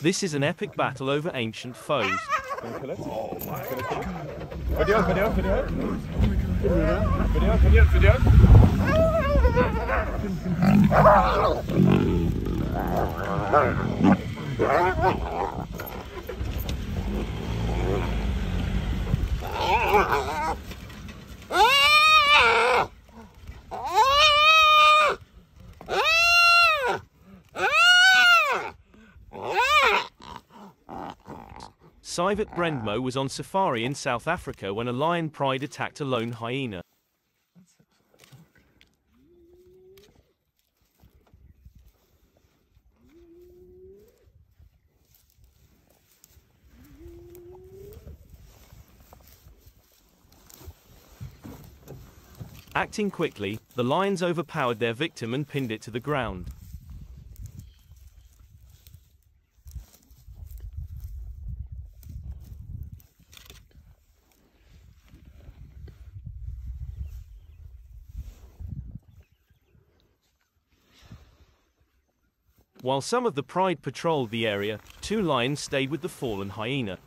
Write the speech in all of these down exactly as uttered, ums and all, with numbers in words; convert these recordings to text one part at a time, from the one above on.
This is an epic battle over ancient foes. Oh my God. Sivert Brendmoe was on safari in South Africa when a lion pride attacked a lone hyena. Acting quickly, the lions overpowered their victim and pinned it to the ground. While some of the pride patrolled the area, two lions stayed with the fallen hyena.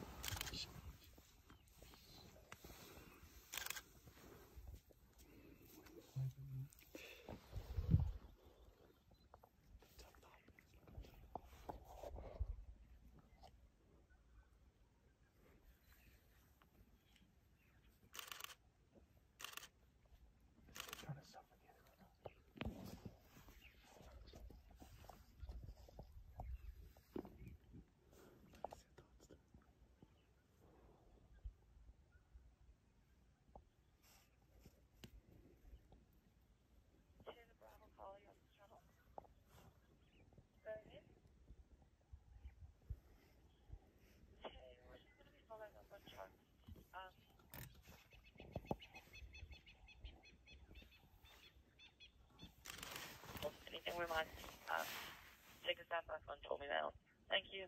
Mind. Um, take a step back and told me now. Thank you.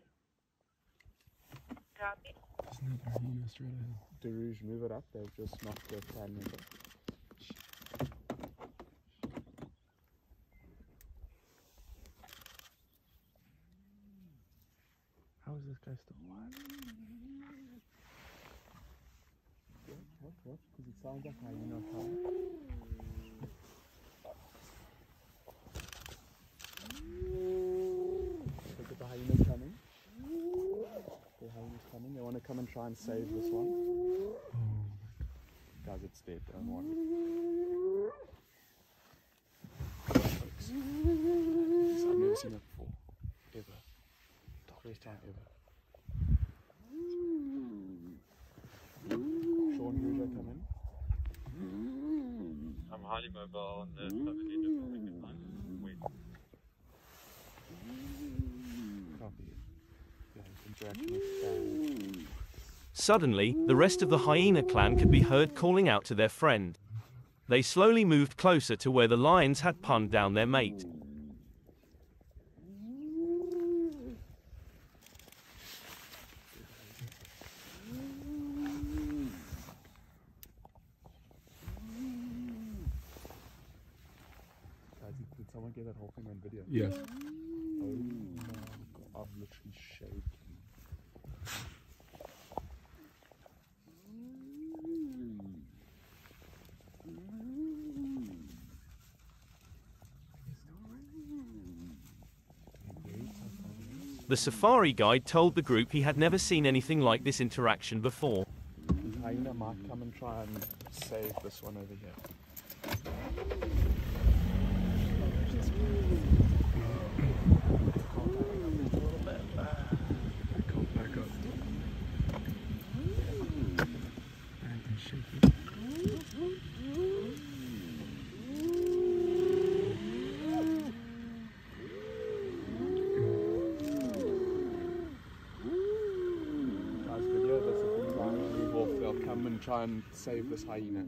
Copy. Isn't that already straight ahead? Derouge, move it up. They've just knocked their plan number. How is this guy still alive? What? What? What? Because it sounds like I'm not home. Coming. They want to come and try and save this one. Oh. Guys, it's dead. Don't want it. I've never seen it before. Ever. First time ever. Sean, Rouge, come in. I'm highly mobile on the southern end of the weekend. Suddenly, the rest of the hyena clan could be heard calling out to their friend. They slowly moved closer to where the lions had pinned down their mate. Did someone get that whole thing on video? Yeah. Oh, I'm literally shaking. The safari guide told the group he had never seen anything like this interaction before. The hyena might come and try and save this one over here. Try and save this hyena.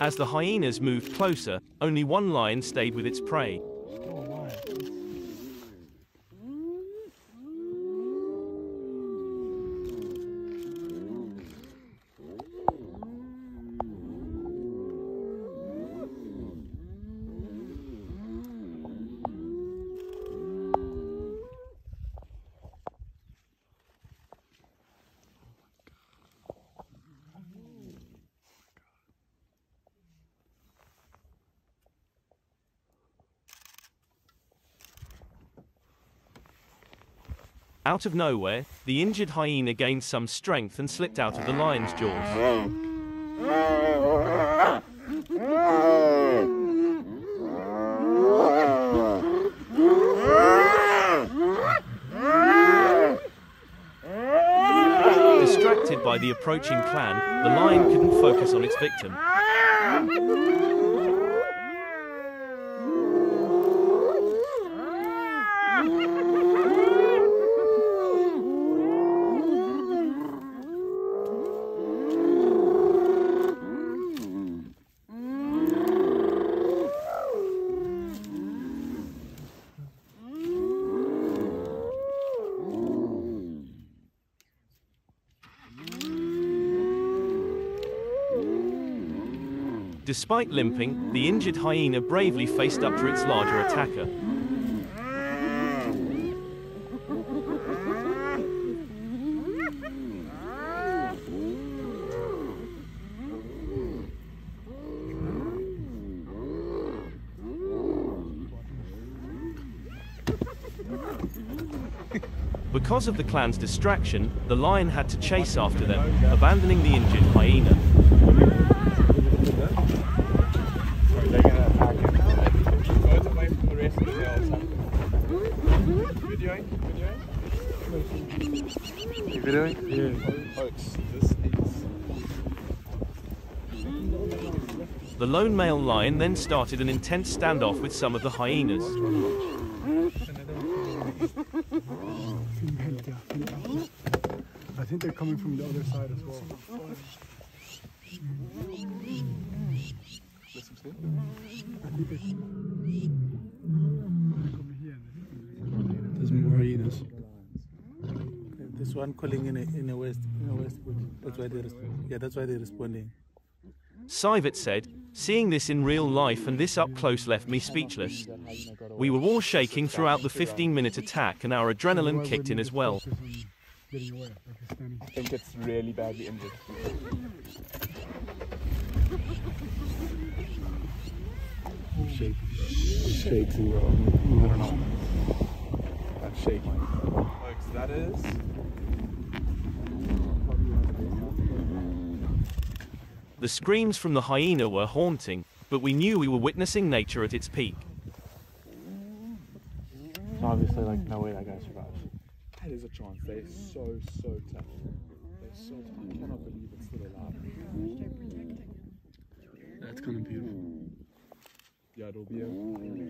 As the hyenas moved closer, only one lion stayed with its prey. Out of nowhere, the injured hyena gained some strength and slipped out of the lion's jaws. Distracted by the approaching clan, the lion couldn't focus on its victim. Despite limping, the injured hyena bravely faced up to its larger attacker. Because of the clan's distraction, the lion had to chase after them, abandoning the injured hyena. The lone male lion then started an intense standoff with some of the hyenas. I think they're coming from the other side as well. There's more hyenas. This one calling in a, in a west, in a west. That's why they're yeah, that's why they're responding. Sivert said, "Seeing this in real life and this up close left me speechless. We were all shaking throughout the fifteen minute attack and our adrenaline kicked in as well." I think it's really badly injured. Shake. Shake. I don't know. That's shaking. Folks, that is... The screams from the hyena were haunting, but we knew we were witnessing nature at its peak. It's obviously like, no way that guy survives. That is a chance. They're so, so tough. They're so tough. I cannot believe it's still alive. That's kind of beautiful. Yeah, it'll be a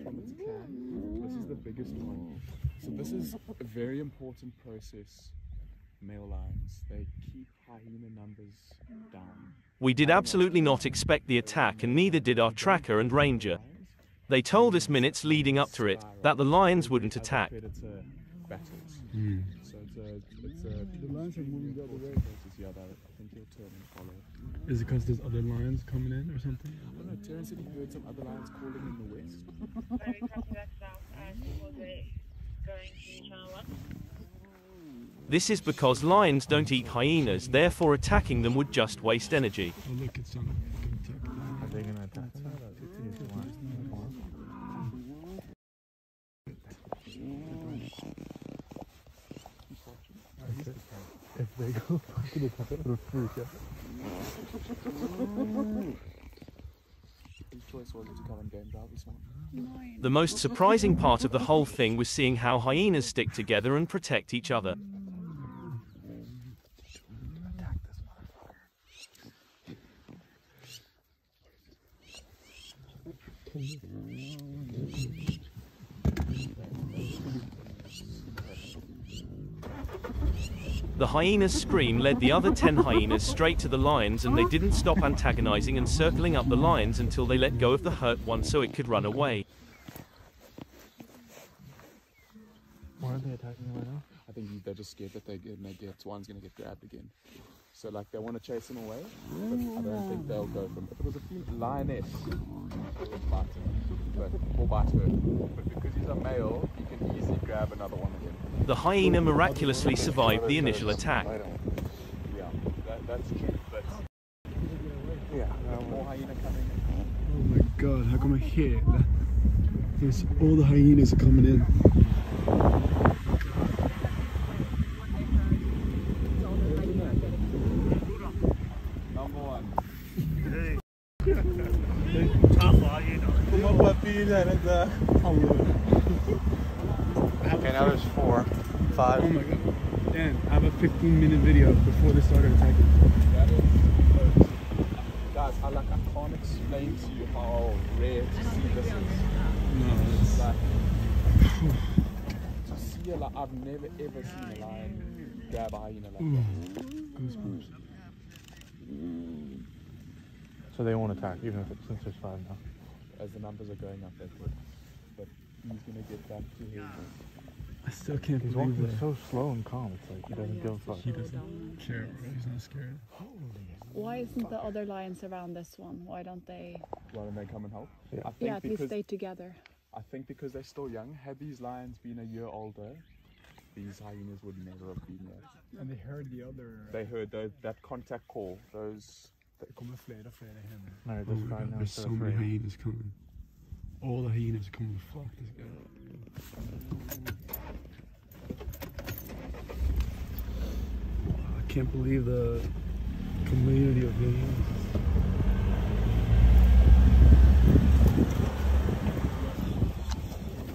from its clan. This is the biggest one. So this is a very important process. Male lions, they keep hyena numbers down. We did absolutely not expect the attack, and neither did our tracker and ranger. They told us minutes leading up to it that the lions wouldn't attack. Mm. Is it because there's other lions coming in or something? I don't know, Terrence said he heard some other lions calling in the west. Sorry, copy that south and going to channel one. This is because lions don't eat hyenas, therefore attacking them would just waste energy. Oh, look, it's on. Are they gonna attack? If they go fucking attack, it'll freak out. The most surprising part of the whole thing was seeing how hyenas stick together and protect each other. The hyena's scream led the other ten hyenas straight to the lions, and they didn't stop antagonizing and circling up the lions until they let go of the hurt one so it could run away. Why are they attacking right now? I think they're just scared that they're gonna get, one's gonna get grabbed again. So like they want to chase them away, but I don't think they'll go for them. If it was a female lioness, they would bite her, or bite her. But because he's a male, he can easily grab another one again. The hyena miraculously survived the initial attack. Yeah, that, that's true, but... Yeah, more hyena coming in. Oh my god, how come I hear it? There's all the hyenas are coming in. puppy that is a hello. Okay, now there's four, five. Oh my god. Damn, I have a fifteen minute video before they started attacking. That is close. Guys, I, like, I can't explain to you how rare to see this is. No, it's like, to see a lion, I've never ever seen a lion grab a hyena like that. Goosebumps. So they won't attack, even if it's, since there's five now. As the numbers are going up, they would. But he's gonna get back to his. I still can't he's believe walking that. So slow and calm. It's like he doesn't give a fuck. He doesn't care, bro. He's not scared. Why isn't the other lions around this one? Why don't they? Why don't they come and help? Yeah, I think yeah at least stay together. I think because they're still young. Had these lions been a year older, these hyenas would never have been there. And they heard the other. They heard the, that contact call. Those. They come flare, flare no, oh God, right now there's so many hyenas coming. All the hyenas are coming to flock this guy. I can't believe the community of hyenas.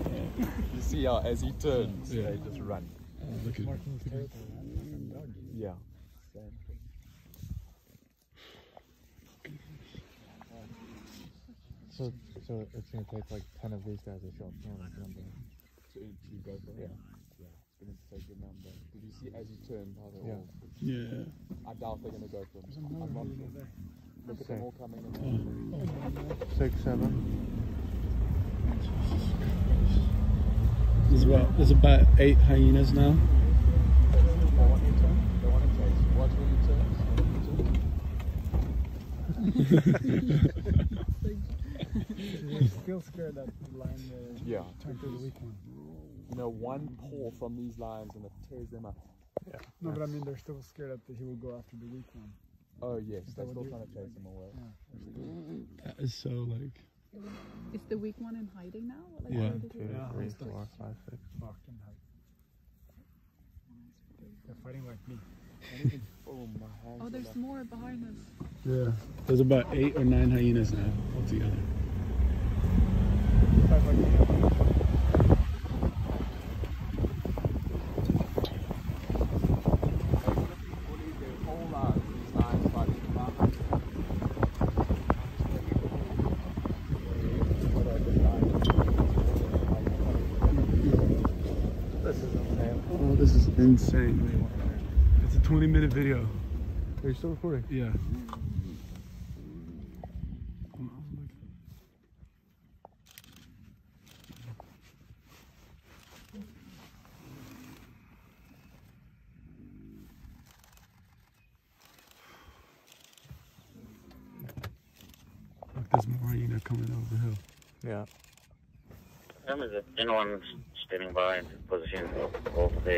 Yeah. You see how as he turns, yeah. They just run. Oh, look at look at it. Yeah. So, so it's going to take like ten of these guys to show up. So you go for it? Yeah. Yeah. It's going to take your number. Did you see as you turn how they're all? Yeah. I doubt they're going to go for it. I'm not sure. Look at them all coming in. Six, seven. There's about, there's about eight hyenas now. They want you to turn. They want to chase. Watch when you turn. We're still scared that the lion uh, yeah. turned to the weak one. You know, one paw from these lions and it tears them up. Yeah. No, that's... but I mean, they're still scared that he will go after the weak one. Oh, yes, they're still trying to chase him away. Yeah. That is so like. Is the weak one in hiding now? Like, yeah, two, three, yeah, three, four, five, six. Locked in hiding. They're fighting like me. Oh, oh, there's more behind us. Yeah, there's about eight or nine hyenas now altogether. This is insane. Oh, this is insane. It's a twenty minute video. Are you still recording? Yeah. Look, there's more hyena coming over the hill. Yeah. There's a thin one standing by in position of the.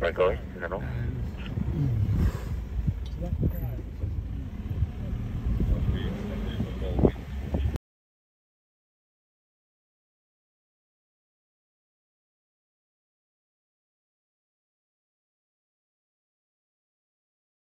Right, go ahead.